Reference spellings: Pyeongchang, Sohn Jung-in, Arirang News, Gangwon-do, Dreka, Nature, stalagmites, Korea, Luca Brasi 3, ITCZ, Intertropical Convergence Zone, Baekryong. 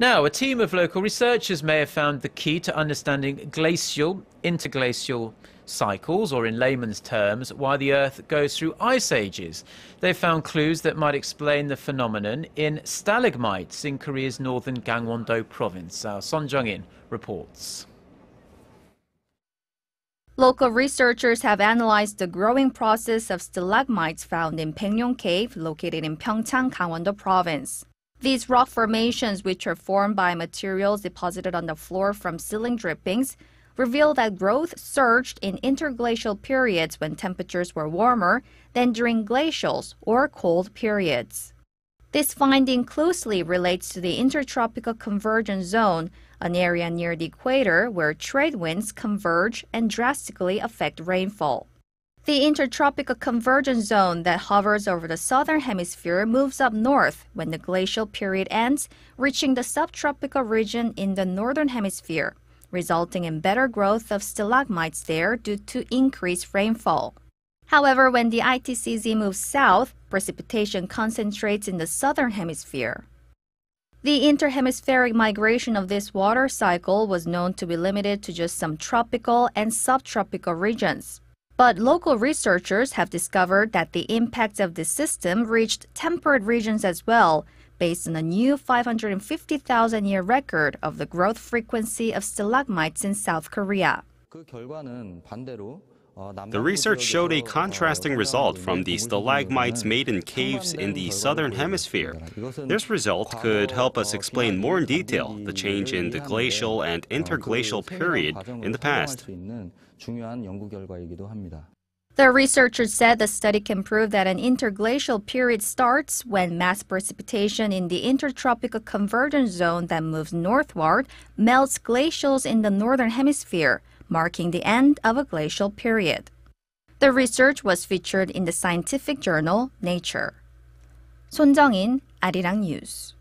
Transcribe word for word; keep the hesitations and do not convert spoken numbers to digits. Now, a team of local researchers may have found the key to understanding glacial, interglacial cycles, or in layman's terms, why the Earth goes through ice ages. They found clues that might explain the phenomenon in stalagmites in Korea's northern Gangwon-do province. Our Sohn Jung-in reports. Local researchers have analyzed the growing process of stalagmites found in Baekryong Cave, located in Pyeongchang, Gangwon-do province. These rock formations, which are formed by materials deposited on the floor from ceiling drippings, reveal that growth surged in interglacial periods when temperatures were warmer than during glacials or cold periods. This finding closely relates to the Intertropical Convergence Zone, an area near the equator where trade winds converge and drastically affect rainfall. The Intertropical Convergence Zone that hovers over the southern hemisphere moves up north when the glacial period ends, reaching the subtropical region in the northern hemisphere, resulting in better growth of stalagmites there due to increased rainfall. However, when the I T C Z moves south, precipitation concentrates in the southern hemisphere. The interhemispheric migration of this water cycle was known to be limited to just some tropical and subtropical regions. But local researchers have discovered that the impact of this system reached temperate regions as well, based on a new five hundred fifty thousand year record of the growth frequency of stalagmites in South Korea. The research showed a contrasting result from the stalagmites made in caves in the southern hemisphere. This result could help us explain more in detail the change in the glacial and interglacial period in the past. The researchers said the study can prove that an interglacial period starts when mass precipitation in the intertropical convergence zone that moves northward melts glacials in the northern hemisphere, marking the end of a glacial period. The research was featured in the scientific journal Nature. Sohn Jung-in, Arirang News.